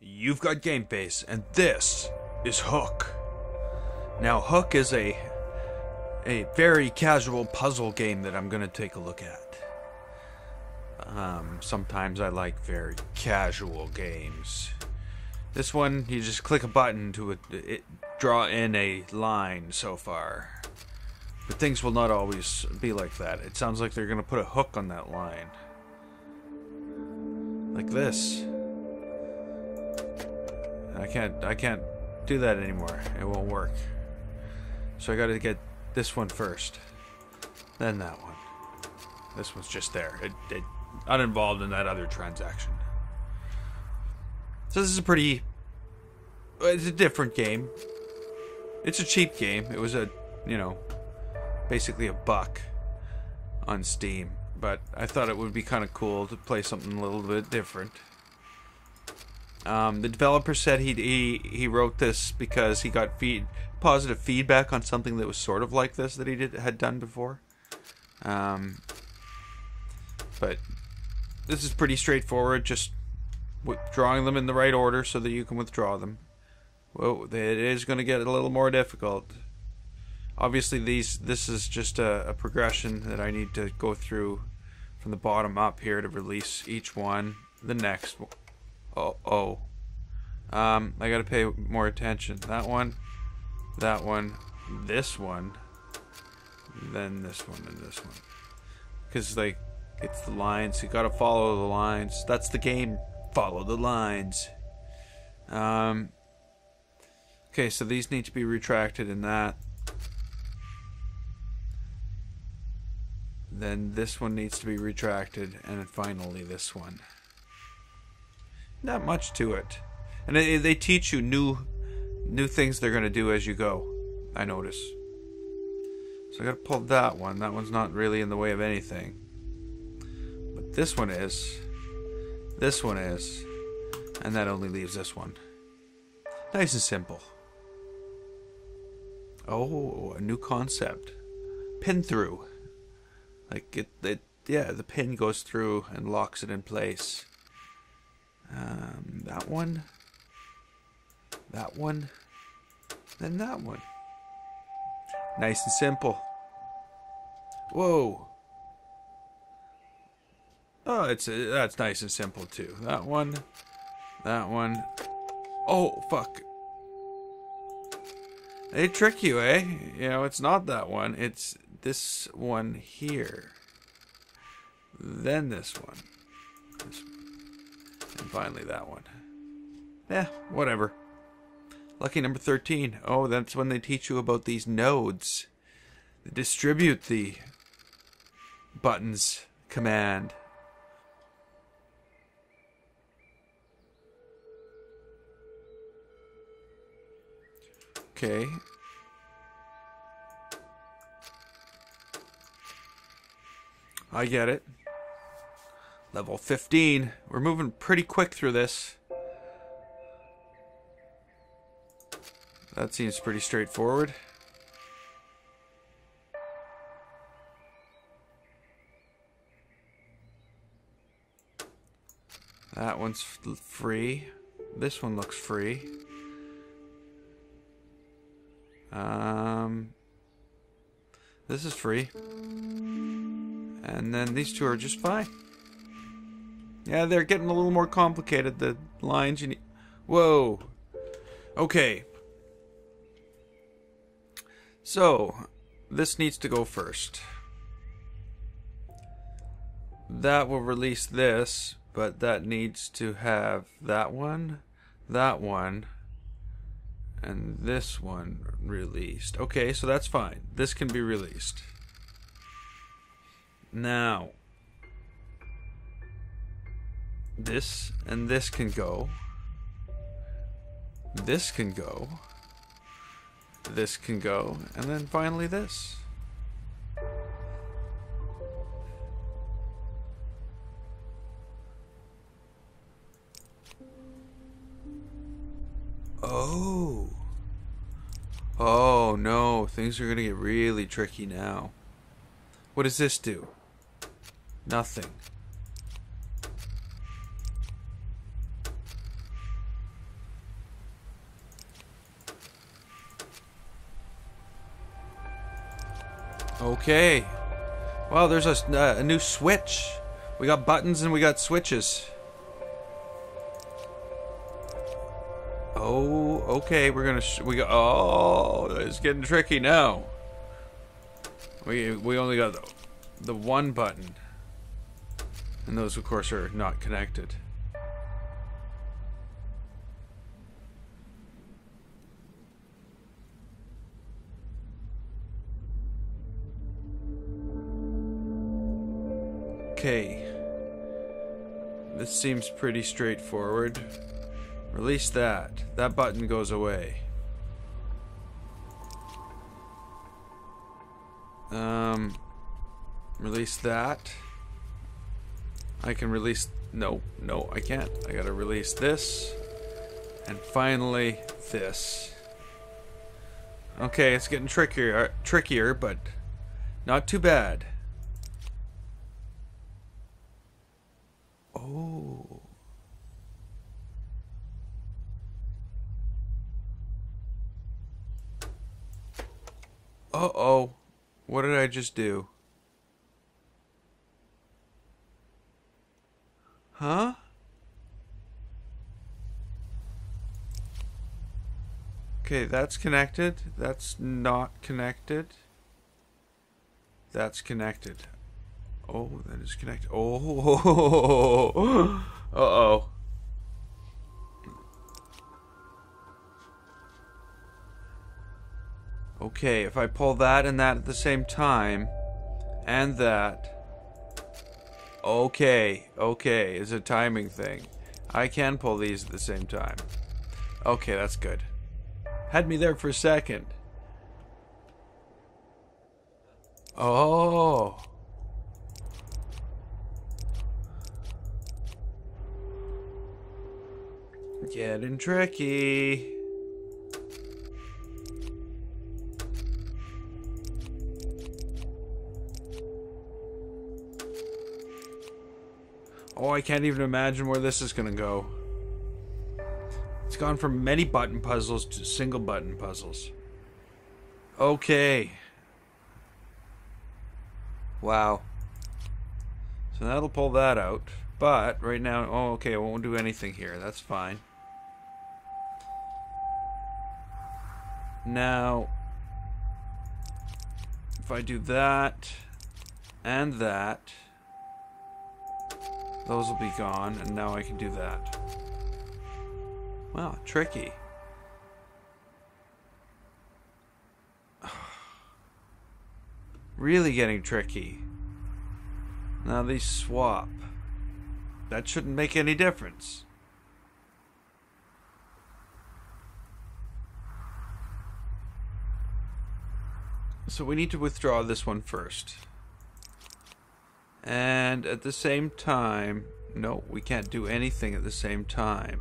You've got Game Face, and this is Hook. Now, Hook is a very casual puzzle game that I'm gonna take a look at. Sometimes I like very casual games. This one, you just click a button to draw in a line so far. But things will not always be like that. It sounds like they're gonna put a hook on that line. Like this. I can't do that anymore. It won't work. So I gotta get this one first. Then that one. This one's just there. It uninvolved in that other transaction. So this is a pretty... It's a different game. It's a cheap game. It was basically $1 on Steam. But I thought it would be kind of cool to play something a little bit different. The developer said he wrote this because he got positive feedback on something that was sort of like this that he had done before. But this is pretty straightforward, just drawing them in the right order so that you can withdraw them. Whoa, it is going to get a little more difficult. Obviously, this is just a progression that I need to go through from the bottom up here to release each one. The next one. I gotta pay more attention. That one, this one, then this one, and this one. Because, like, it's the lines. You gotta follow the lines. That's the game. Follow the lines. Okay, so these need to be retracted in that. Then this one needs to be retracted, and finally this one. Not much to it, and they teach you new things they're gonna do as you go. I notice. So I gotta pull that one. That one's not really in the way of anything, but this one is. This one is, and that only leaves this one. Nice and simple. Oh, a new concept. Pin through. Like yeah. The pin goes through and locks it in place. That one, then that one. Nice and simple. Whoa. Oh, that's nice and simple too. That one, that one. Oh, fuck. They trick you, eh? You know, it's not that one. It's this one here. Then this one. This one. And finally that one. Eh, whatever. Lucky number 13. Oh, that's when they teach you about these nodes. They distribute the buttons command. Okay. I get it. Level 15. We're moving pretty quick through this. That seems pretty straightforward. That one's free. This one looks free. This is free. And then these two are just fine. Yeah, they're getting a little more complicated, the lines you need. Whoa. Okay. So, this needs to go first. That will release this, but that needs to have that one, and this one released. Okay, so that's fine. This can be released. Now... this and this can go. This can go. This can go. And then finally this. Oh. Oh no, things are gonna get really tricky now. What does this do? Nothing. Okay. Wow, there's a new switch. We got buttons and we got switches. Oh, okay. We're gonna oh, it's getting tricky now. We only got the one button, and those of course are not connected. Okay, this seems pretty straightforward. Release that. That button goes away. Release that. I can release... No, I can't. I gotta release this. And finally, this. Okay, it's getting trickier, but not too bad. Oh. Uh-oh. What did I just do? Huh? Okay, that's connected. That's not connected. That's connected. Oh, that is connected. Oh, uh-oh. Okay, if I pull that and that at the same time, and that... Okay, it's a timing thing. I can pull these at the same time. Okay, that's good. Had me there for a second. Oh... Getting tricky. Oh, I can't even imagine where this is gonna go. It's gone from many button puzzles to single button puzzles. Okay. Wow. So that'll pull that out. But right now, oh, okay, I won't do anything here. That's fine. Now, if I do that and that, those will be gone, and now I can do that. Wow, tricky. Really getting tricky. Now these swap. That shouldn't make any difference. So we need to withdraw this one first. And at the same time... No, we can't do anything at the same time.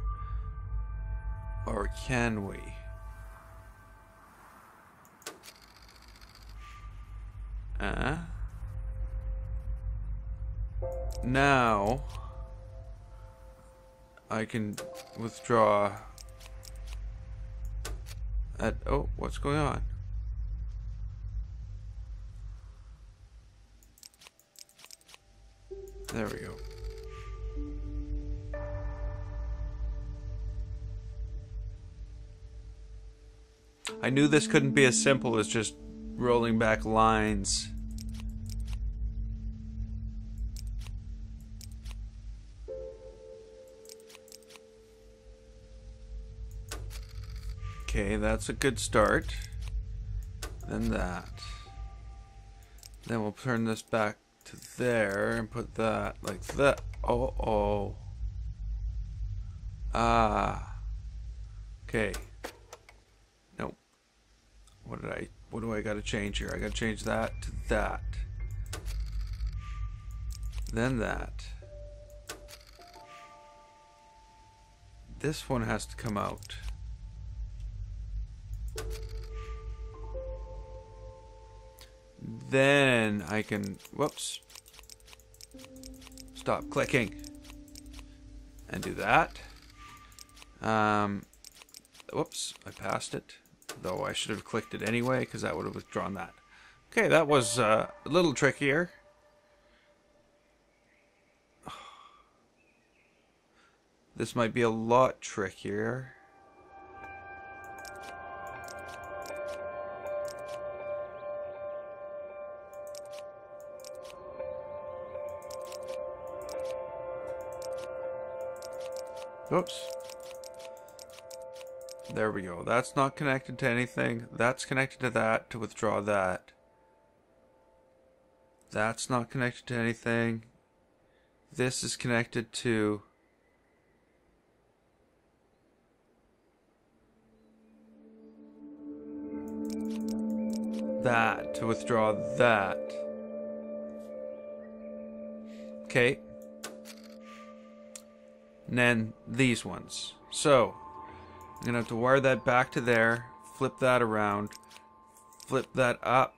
Or can we? Now... I can withdraw... At... Oh, what's going on? There we go. I knew this couldn't be as simple as just rolling back lines. Okay, that's a good start. Then that. Then we'll turn this back to there and put that like that. Okay. Nope. What do I gotta change here? I gotta change that to that. Then that. This one has to come out. Then I can, whoops, stop clicking and do that. Whoops, I passed it, though I should have clicked it anyway because that would have withdrawn that. Okay, that was a little trickier. This might be a lot trickier. Oops. There we go. That's not connected to anything. That's connected to that to withdraw that. That's not connected to anything. This is connected to... that to withdraw that. Okay. And then these ones. So I'm gonna have to wire that back to there, flip that around, flip that up,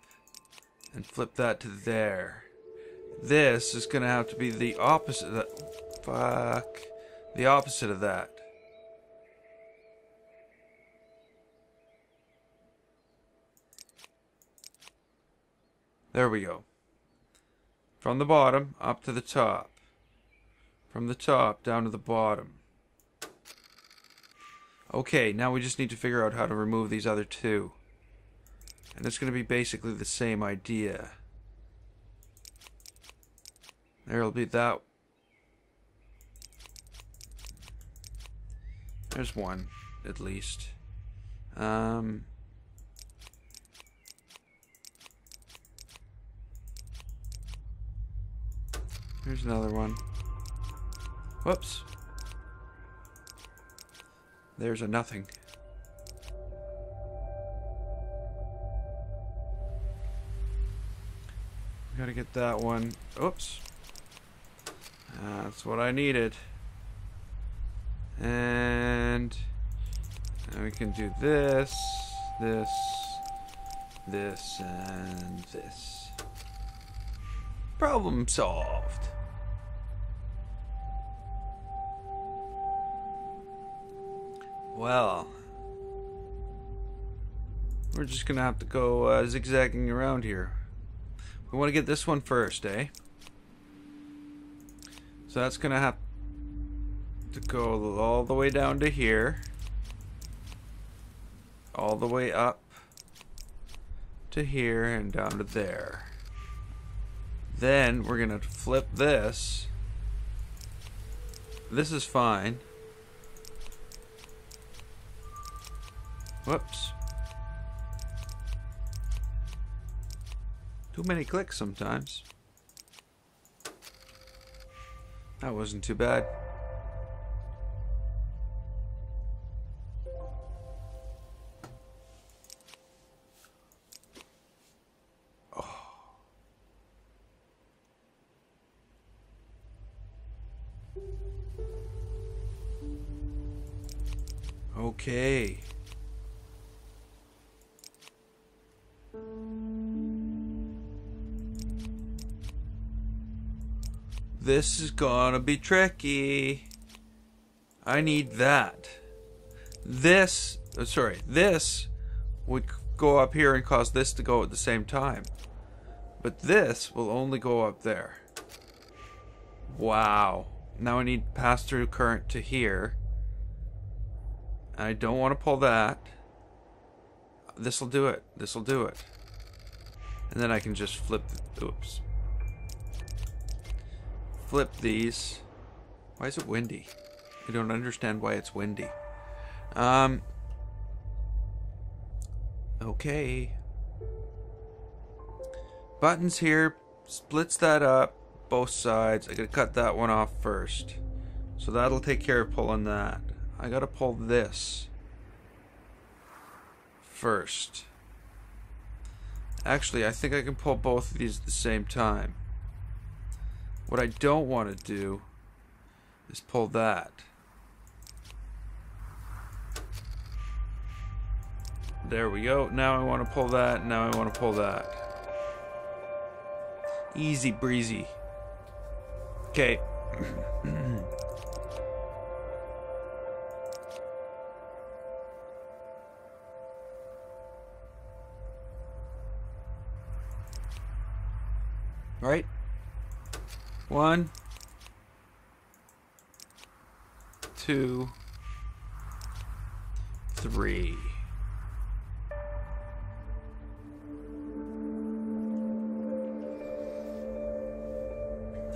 and flip that to there. This is gonna have to be the opposite of that. Fuck, the opposite of that. There we go. From the bottom up to the top. From the top down to the bottom. Okay, now we just need to figure out how to remove these other two. And it's going to be basically the same idea. There'll be that. There's one, at least. Here's another one. Whoops. There's a nothing. We gotta get that one. Oops. That's what I needed. And we can do this, this, this, and this. Problem solved. Well, we're just gonna have to go zigzagging around here. We want to get this one first, eh? So that's gonna have to go all the way down to here, all the way up to here, and down to there. Then we're gonna flip this. This is fine. Whoops. Too many clicks sometimes. That wasn't too bad. Oh. Okay. This is gonna be tricky. I need that. This, sorry, this would go up here and cause this to go at the same time. But this will only go up there. Wow. Now I need pass-through current to here. I don't want to pull that. This'll do it. This'll do it. And then I can just flip the, oops. Flip these. Why is it windy? I don't understand why it's windy. Okay. Buttons here. Splits that up. Both sides. I gotta cut that one off first. So that'll take care of pulling that. I gotta pull this first. Actually, I think I can pull both of these at the same time. What I don't want to do is pull that. There we go. Now I want to pull that. Now I want to pull that. Easy breezy. Okay. Right? One. 2, 3.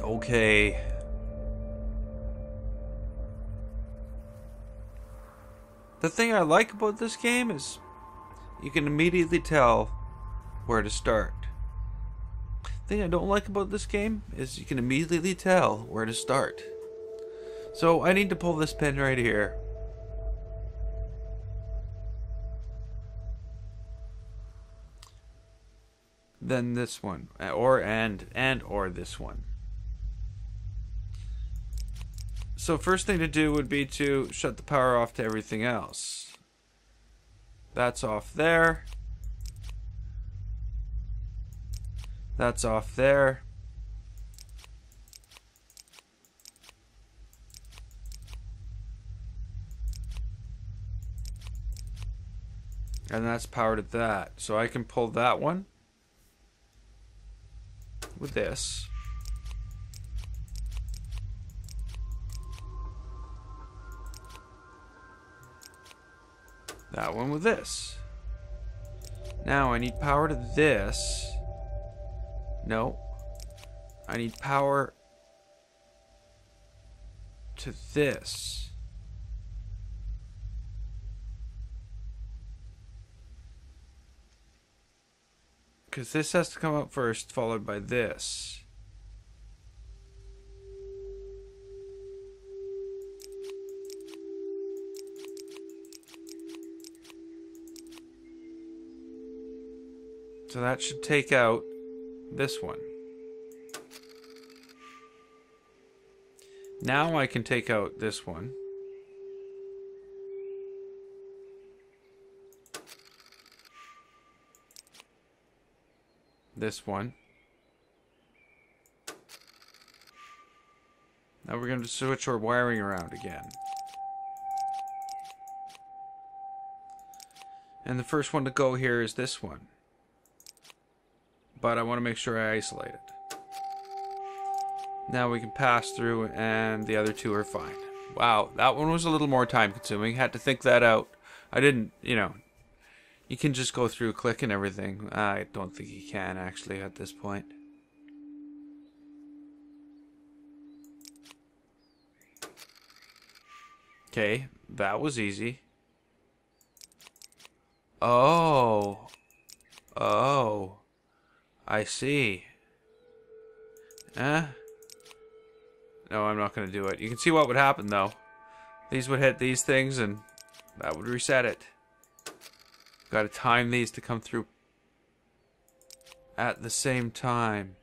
Okay. The thing I like about this game is you can immediately tell where to start. The thing I don't like about this game is you can immediately tell where to start. So I need to pull this pin right here. Then this one, or this one. So first thing to do would be to shut the power off to everything else. That's off there. That's off there. And that's powered at that. So I can pull that one with this. That one with this. Now I need power to this. No. I need power to this. Because this has to come up first, followed by this. So that should take out this one. Now I can take out this one. This one. Now we're going to switch our wiring around again. And the first one to go here is this one. But I want to make sure I isolate it. Now we can pass through and the other two are fine. Wow, that one was a little more time consuming. Had to think that out. I didn't, you know. You can just go through, click and everything. I don't think you can actually at this point. Okay, that was easy. Oh. Oh. I see. No, I'm not going to do it. You can see what would happen, though. These would hit these things, and that would reset it. Got to time these to come through at the same time.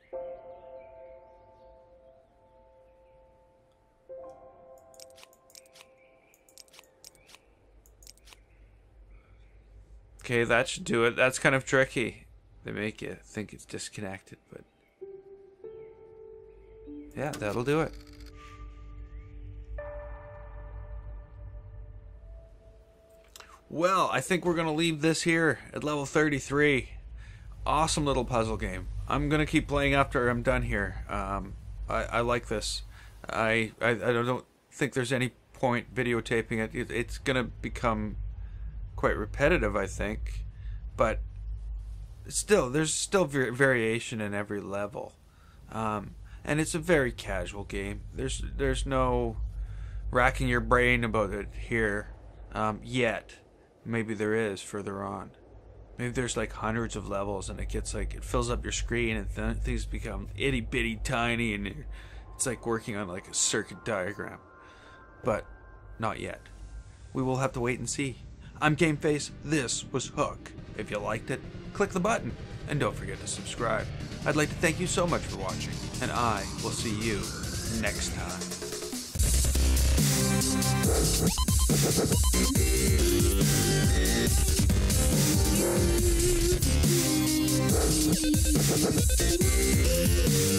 Okay, that should do it. That's kind of tricky. They make you think it's disconnected, but yeah, that'll do it. Well, I think we're going to leave this here at level 33. Awesome little puzzle game. I'm going to keep playing after I'm done here. I like this. I don't think there's any point videotaping it. It's going to become quite repetitive, I think, but still, there's still variation in every level, and it's a very casual game. There's no racking your brain about it here yet. Maybe there is further on. Maybe there's like hundreds of levels, and it gets like it fills up your screen, and things become itty bitty tiny, and it's like working on like a circuit diagram. But not yet. We will have to wait and see. I'm Game Face. This was Hook. If you liked it, click the button, and don't forget to subscribe. I'd like to thank you so much for watching, and I will see you next time.